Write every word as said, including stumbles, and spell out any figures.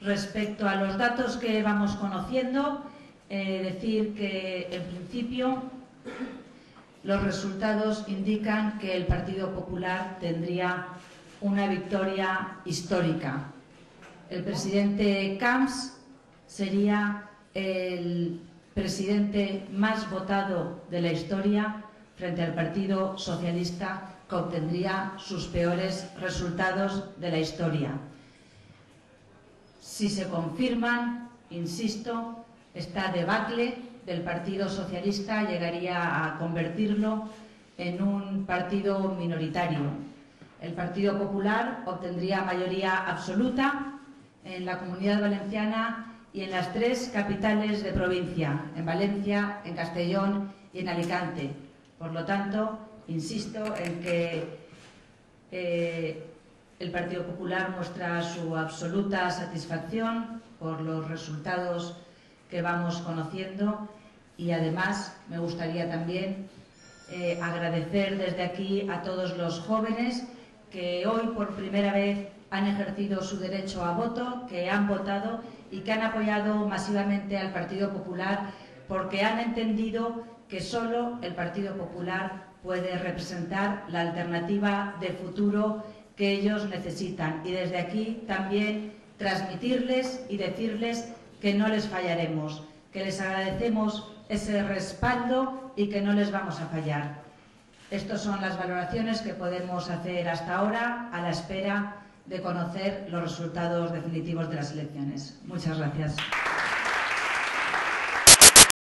Respecto a los datos que vamos conociendo, eh, decir que, en principio, los resultados indican que el Partido Popular tendría una victoria histórica. El presidente Camps sería el presidente más votado de la historia frente al Partido Socialista, que obtendría sus peores resultados de la historia. Si se confirman, insisto, esta debacle del Partido Socialista llegaría a convertirlo en un partido minoritario. El Partido Popular obtendría mayoría absoluta en la Comunidad Valenciana y en las tres capitales de provincia, en Valencia, en Castellón y en Alicante. Por lo tanto, insisto en que eh, el Partido Popular muestra su absoluta satisfacción por los resultados que vamos conociendo, y además me gustaría también eh, agradecer desde aquí a todos los jóvenes que hoy por primera vez han ejercido su derecho a voto, que han votado y que han apoyado masivamente al Partido Popular, porque han entendido que solo el Partido Popular puede representar la alternativa de futuro que ellos necesitan. Y desde aquí también transmitirles y decirles que no les fallaremos, que les agradecemos ese respaldo y que no les vamos a fallar. Estas son las valoraciones que podemos hacer hasta ahora, a la espera de conocer los resultados definitivos de las elecciones. Muchas gracias.